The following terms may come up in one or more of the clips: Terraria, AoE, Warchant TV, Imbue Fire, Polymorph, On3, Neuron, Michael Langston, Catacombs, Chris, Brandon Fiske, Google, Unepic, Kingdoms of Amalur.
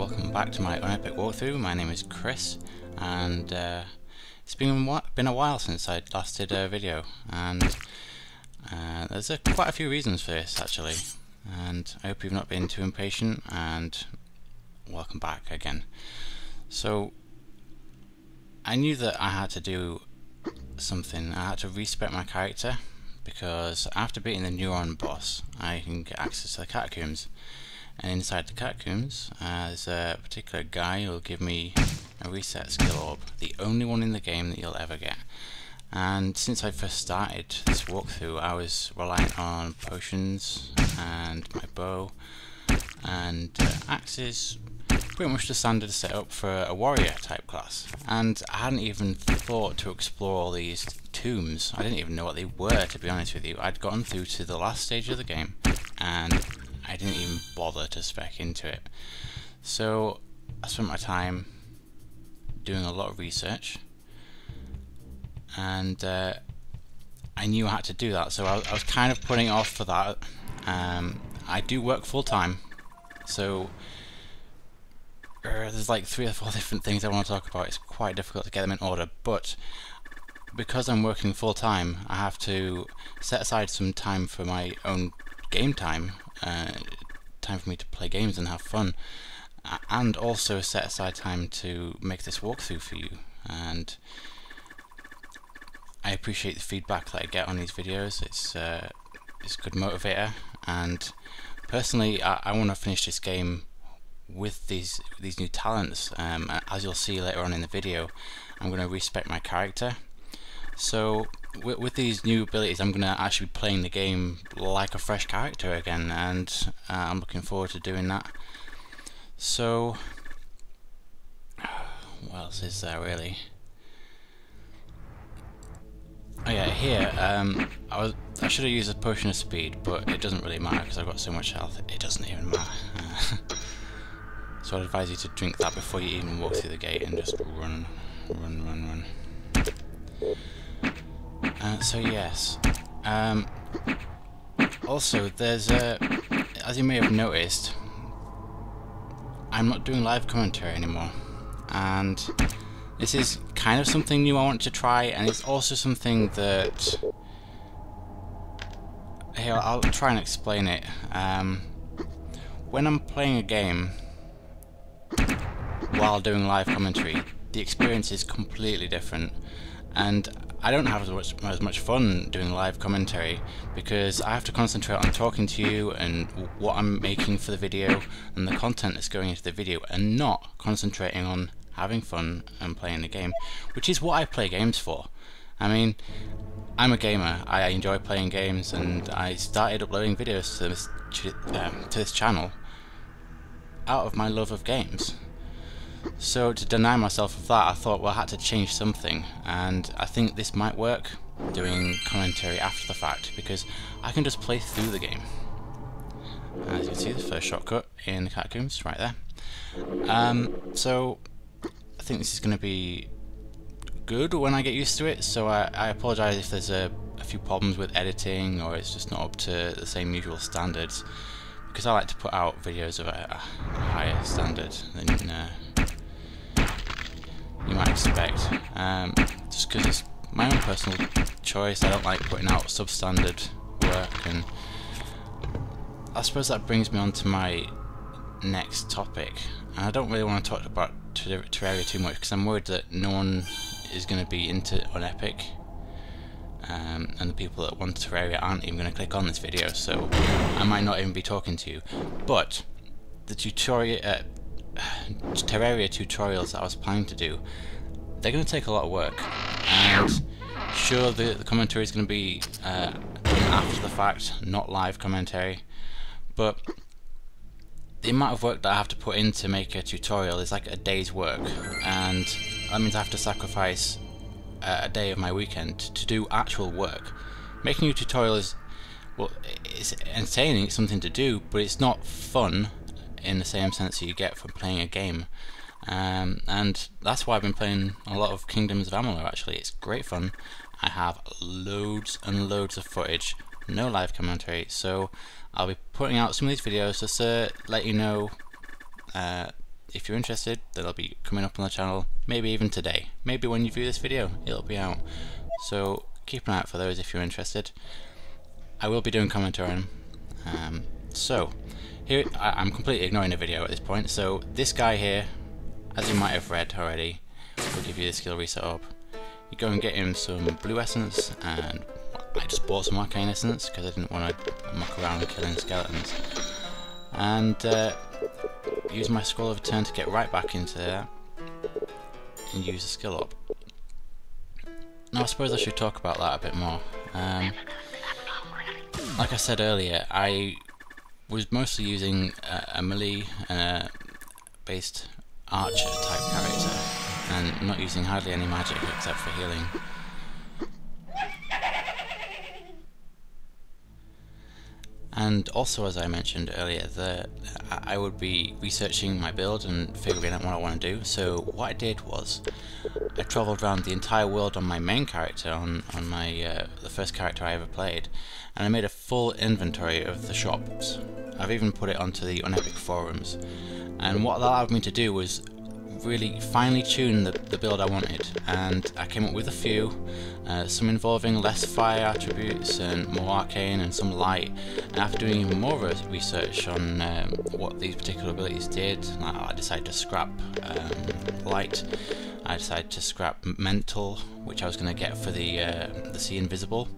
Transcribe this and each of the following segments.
welcome back to my Unepic walkthrough. My name is Chris, and it's been a while since I last did a video, and there's quite a few reasons for this actually, and I hope you've not been too impatient, and welcome back again. So I knew that I had to do something. I had to respec my character, because after beating the Neuron boss I can get access to the Catacombs, and inside the Catacombs there's a particular guy who'll give me a reset skill orb, the only one in the game that you'll ever get. And since I first started this walkthrough I was reliant on potions and my bow and axes, pretty much the standard setup for a warrior type class, and I hadn't even thought to explore all these tombs. I didn't even know what they were, to be honest with you. I'd gotten through to the last stage of the game and I didn't even bother to spec into it. So I spent my time doing a lot of research, and I knew I had to do that, so I was kind of putting it off for that. I do work full time, so there's like 3 or 4 different things I want to talk about. It's quite difficult to get them in order, but because I'm working full time I have to set aside some time for my own game time, time for me to play games and have fun, and also set aside time to make this walkthrough for you. And I appreciate the feedback that I get on these videos. It's a good motivator, and personally I want to finish this game with these new talents. As you'll see later on in the video, I'm going to respec my character, so with these new abilities I'm going to actually be playing the game like a fresh character again, and I'm looking forward to doing that. So what else is there really? Oh yeah, here, I should have used a potion of speed, but it doesn't really matter because I've got so much health it doesn't even matter. So I'd advise you to drink that before you even walk through the gate and just run. So yes, also there's as you may have noticed, I'm not doing live commentary anymore, and this is kind of something new I want to try, and it's also something that, here, I'll try and explain it. When I'm playing a game while doing live commentary, the experience is completely different, and I don't have as much fun doing live commentary because I have to concentrate on talking to you and what I'm making for the video and the content that's going into the video, and not concentrating on having fun and playing the game, which is what I play games for. I mean, I'm a gamer, I enjoy playing games, and I started uploading videos to this channel out of my love of games. So to deny myself of that, I thought, well, I had to change something, and I think this might work, doing commentary after the fact, because I can just play through the game. As you can see, the first shortcut in the Catacombs, right there. So I think this is going to be good when I get used to it, so I apologise if there's a few problems with editing, or it's just not up to the same usual standards, because I like to put out videos of a higher standard than you might expect. Just because it's my own personal choice, I don't like putting out substandard work, and I suppose that brings me on to my next topic. And I don't really want to talk about Terraria too much because I'm worried that no one is going to be into Unepic, and the people that want Terraria aren't even going to click on this video, so I might not even be talking to you. But the tutorial, Terraria tutorials that I was planning to do, they're going to take a lot of work, and sure, the commentary is going to be after the fact, not live commentary, but the amount of work that I have to put in to make a tutorial is like a day's work, and that means I have to sacrifice a day of my weekend to do actual work. Making a tutorial is, well, it's entertaining, it's something to do, but it's not fun in the same sense that you get from playing a game. And that's why I've been playing a lot of Kingdoms of Amalur, actually. It's great fun. I have loads and loads of footage, no live commentary, so I'll be putting out some of these videos just to let you know if you're interested, that'll be coming up on the channel, maybe even today. Maybe when you view this video, it'll be out. So keep an eye out for those if you're interested. I will be doing commentary on them. So here, I'm completely ignoring the video at this point. So this guy here, as you might have read already, will give you the skill reset up. You go and get him some blue essence, and I just bought some arcane essence because I didn't want to muck around killing skeletons. And use my scroll of turn to get right back into there and use the skill up. Now I suppose I should talk about that a bit more. Like I said earlier, I was mostly using a melee based archer type character and not using hardly any magic except for healing. And also, as I mentioned earlier, that I would be researching my build and figuring out what I want to do. So what I did was, I travelled around the entire world on my main character, on the first character I ever played, and I made a full inventory of the shops. I've even put it onto the Unepic forums. And what that allowed me to do was really finely tune the build I wanted, and I came up with a few, some involving less fire attributes and more arcane and some light, and after doing even more research on what these particular abilities did, I decided to scrap light, I decided to scrap mental, which I was going to get for the see invisible,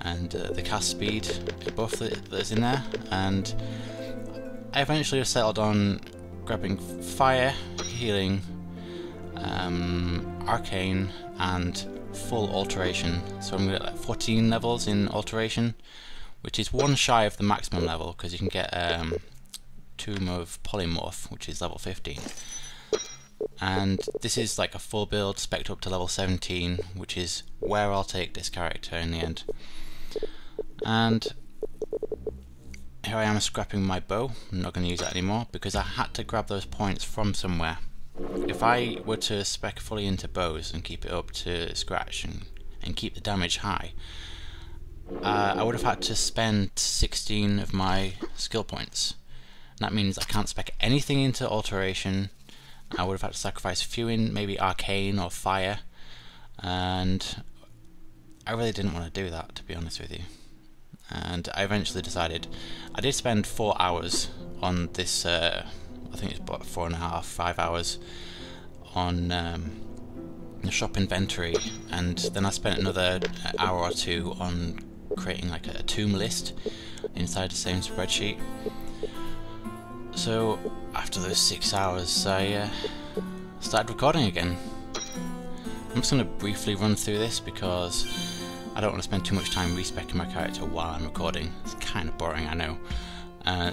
and the cast speed buff that's in there, and I eventually just settled on grabbing fire, healing, arcane, and full alteration. So I'm at like 14 levels in alteration, which is one shy of the maximum level because you can get Tomb of Polymorph, which is level 15. And this is like a full build, spec'd up to level 17, which is where I'll take this character in the end. And here I am scrapping my bow. I'm not going to use that anymore because I had to grab those points from somewhere. If I were to spec fully into bows and keep it up to scratch and keep the damage high, I would have had to spend 16 of my skill points. And that means I can't spec anything into alteration. I would have had to sacrifice a few in maybe arcane or fire, and I really didn't want to do that, to be honest with you. And I eventually decided, I did spend 4 hours on this, I think it's about 4.5, 5 hours on the shop inventory, and then I spent another hour or two on creating like a tomb list inside the same spreadsheet. So after those 6 hours I started recording again. I'm just going to briefly run through this because I don't want to spend too much time respecking my character while I'm recording. It's kind of boring, I know.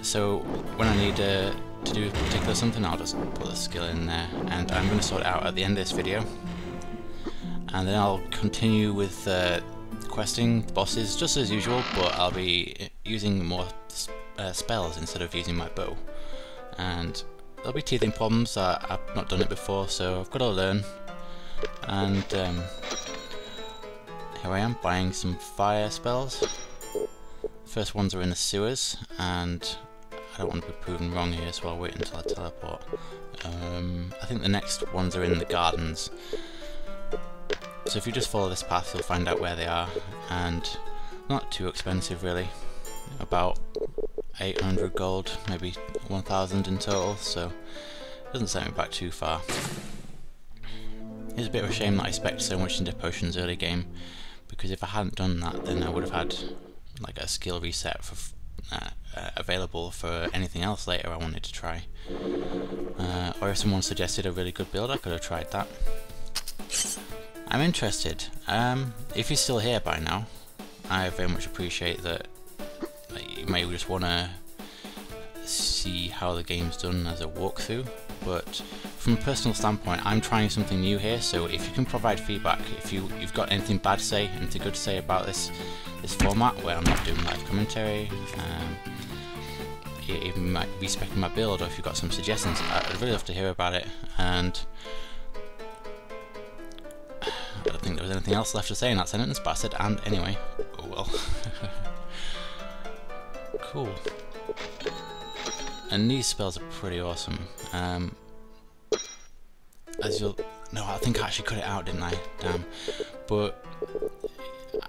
So when I need to do a particular something, I'll just put the skill in there, and I'm going to sort it out at the end of this video. And then I'll continue with questing bosses just as usual, but I'll be using more spells instead of using my bow. And there'll be teething problems. I've not done it before, so I've got to learn. And here I am buying some fire spells. First ones are in the sewers, and I don't want to be proven wrong here, so I'll wait until I teleport. I think the next ones are in the gardens. So if you just follow this path, you'll find out where they are, and not too expensive really. About 800 gold, maybe 1,000 in total, so it doesn't set me back too far. It's a bit of a shame that I spec'd so much into potions early game, because if I hadn't done that, then I would have had like a skill reset for available for anything else later I wanted to try. Or if someone suggested a really good build, I could have tried that. I'm interested. If you're still here by now, I very much appreciate that, you may just want to see how the game's done as a walkthrough. But from a personal standpoint, I'm trying something new here, so if you can provide feedback, if you've got anything bad to say, anything good to say about this format where I'm not doing live commentary, even respecting my build, or if you've got some suggestions, I'd really love to hear about it. And I don't think there was anything else left to say in that sentence, but I said "and" anyway. Oh well. Cool. And these spells are pretty awesome. as you'll... No, I think I actually cut it out, didn't I? Damn. But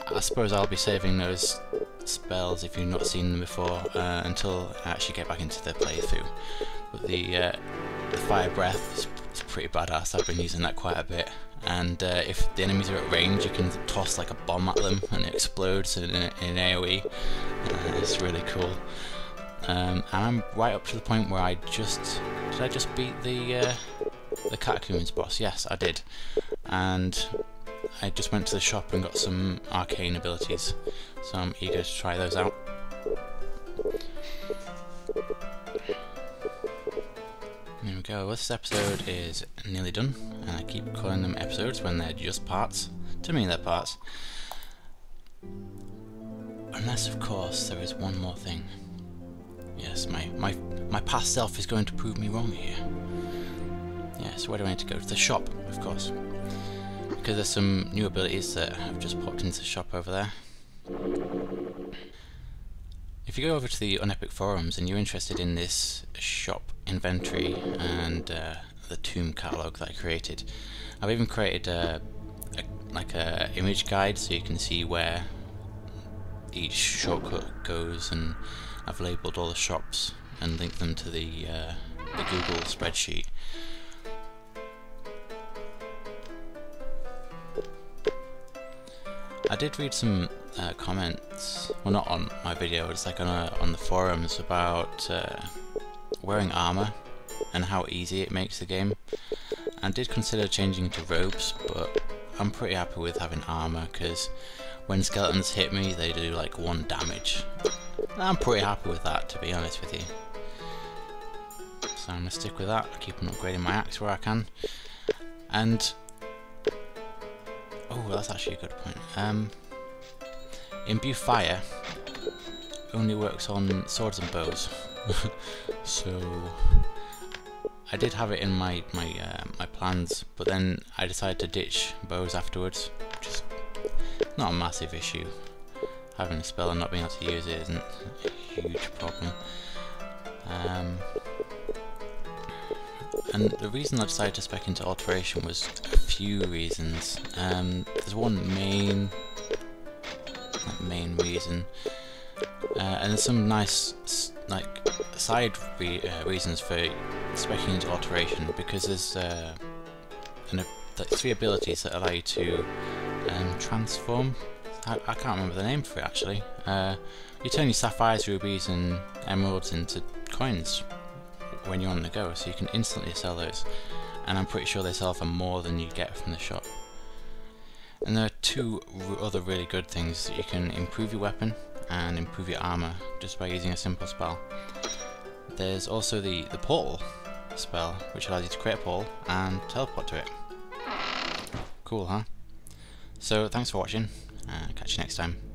I suppose I'll be saving those spells, if you've not seen them before, until I actually get back into the playthrough. But the fire breath is pretty badass. I've been using that quite a bit. And if the enemies are at range, you can toss like a bomb at them and it explodes in AoE. It's really cool. And I'm right up to the point where I just... Did I just beat the Catacombs boss? Yes, I did. And I just went to the shop and got some arcane abilities, so I'm eager to try those out. There we go, this episode is nearly done, and I keep calling them episodes when they're just parts. To me, they're parts. Unless, of course, there is one more thing. Yes, my past self is going to prove me wrong here. Yes, where do I need to go? To the shop, of course. Because there's some new abilities that have just popped into the shop over there. If you go over to the Unepic forums and you're interested in this shop inventory and the tomb catalogue that I created, I've even created like a image guide so you can see where each shortcut goes, and I've labelled all the shops and linked them to the Google spreadsheet. I did read some comments, well, not on my video, it's like on the forums about wearing armour and how easy it makes the game. I did consider changing to robes, but I'm pretty happy with having armour, because when skeletons hit me they do like 1 damage. And I'm pretty happy with that, to be honest with you. So I'm going to stick with that. I keep on upgrading my axe where I can. And... oh, that's actually a good point. Imbue Fire only works on swords and bows, so I did have it in my plans, but then I decided to ditch bows afterwards, which is not a massive issue. Having a spell and not being able to use it isn't a huge problem. And the reason I decided to spec into alteration was a few reasons. There's one main reason, and there's some nice like side reasons for speccing into alteration, because there's like 3 abilities that allow you to transform. I can't remember the name for it actually. You turn your sapphires, rubies, and emeralds into coins when you're on the go, so you can instantly sell those, and I'm pretty sure they sell for more than you get from the shop. And there are 2 other really good things: that you can improve your weapon and improve your armour just by using a simple spell. There's also the portal spell, which allows you to create a portal and teleport to it. Cool, huh? So thanks for watching, catch you next time.